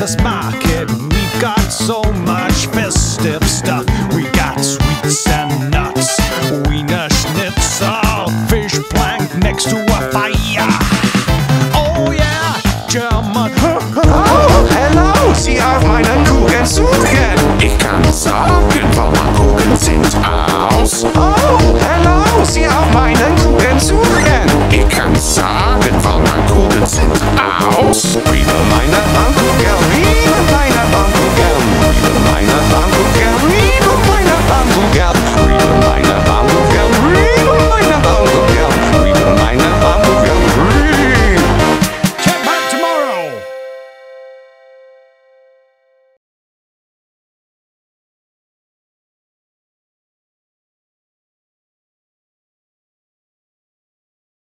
das Bar.